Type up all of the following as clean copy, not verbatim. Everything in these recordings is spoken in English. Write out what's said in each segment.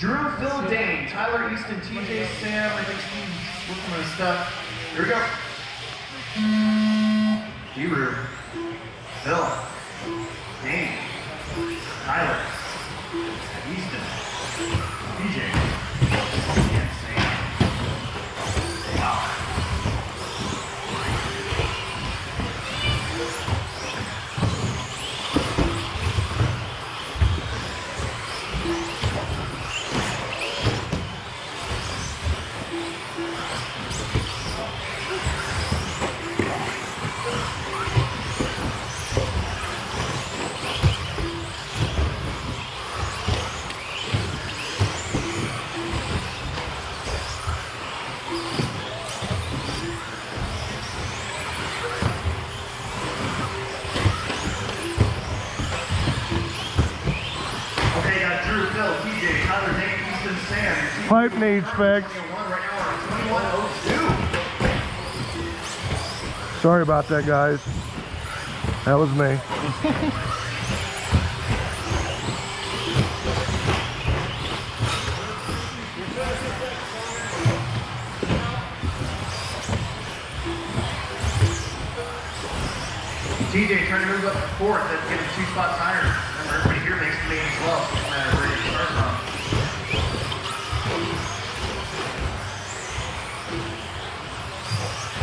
Drew, Phil Dane, Tyler Easton, TJ, Sam, I think Steve working on his stuff. Here we go. Drew, Phil, Dane, Tyler, Easton, TJ, and Sam. Wow. Pipe needs fixed. Sorry about that, guys. That was me. TJ trying to move up to fourth, that's getting 2 spots higher. Remember, everybody here makes the lead as well, no matter where you start from.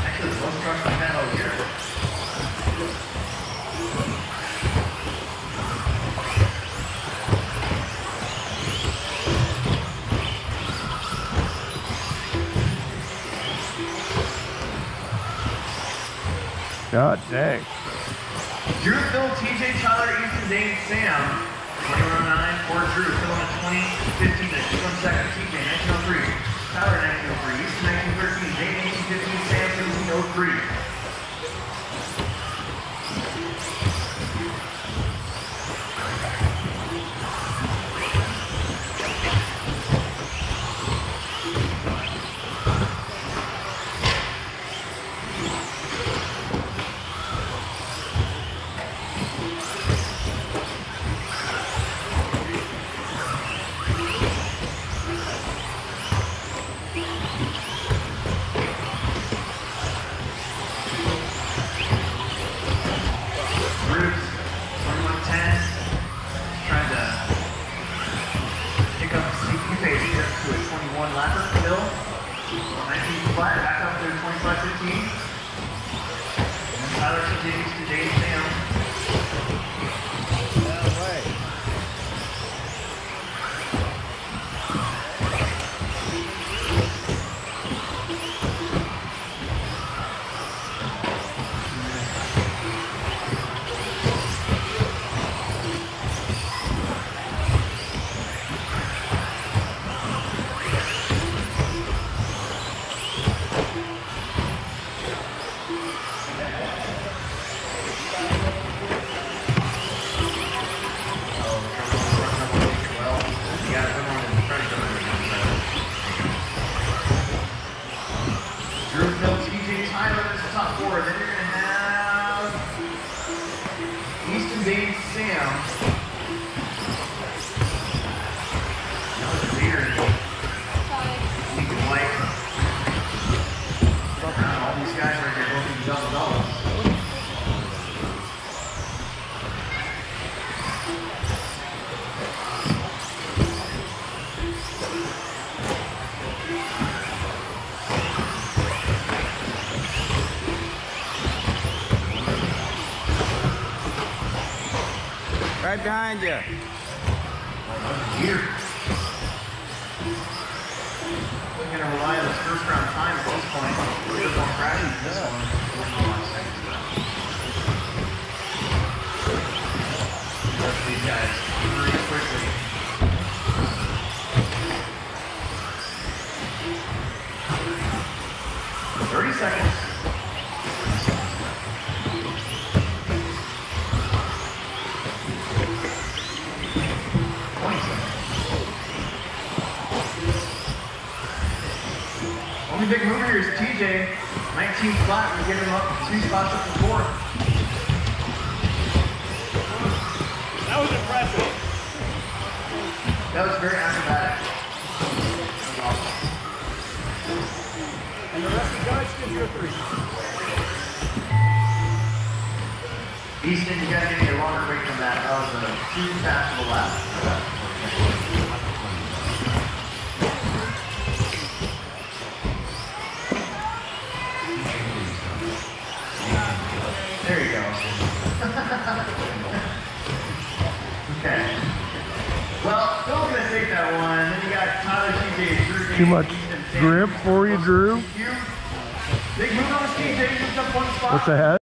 Actually, there's one truck like that over here. God dang. Drew, Phil, TJ, Tyler, Easton, Dane, Sam. 2109 for Drew. Phil on 20, 15 minutes. 1 second. TJ, 1903. Tyler, 1903. Easton, 1913. Dane, 1815. Sam, 1703. Right behind you. Here. We're going to rely on this first round time at this point. We're going to crash into this one. Let's these guys pretty quickly. For 30 seconds. Big mover here is TJ, 19 flat, we get him up 2 spots up the fourth. That was impressive. That was very acrobatic. Easton, you're three. Easton, you gotta give me a longer break from that. That was too fast of a lap. There you go. Okay. Well, Phil's going to take that one. Then you got Tyler, CJ, Drew. Too much grip for you, Drew. Big move on CJ. What's ahead?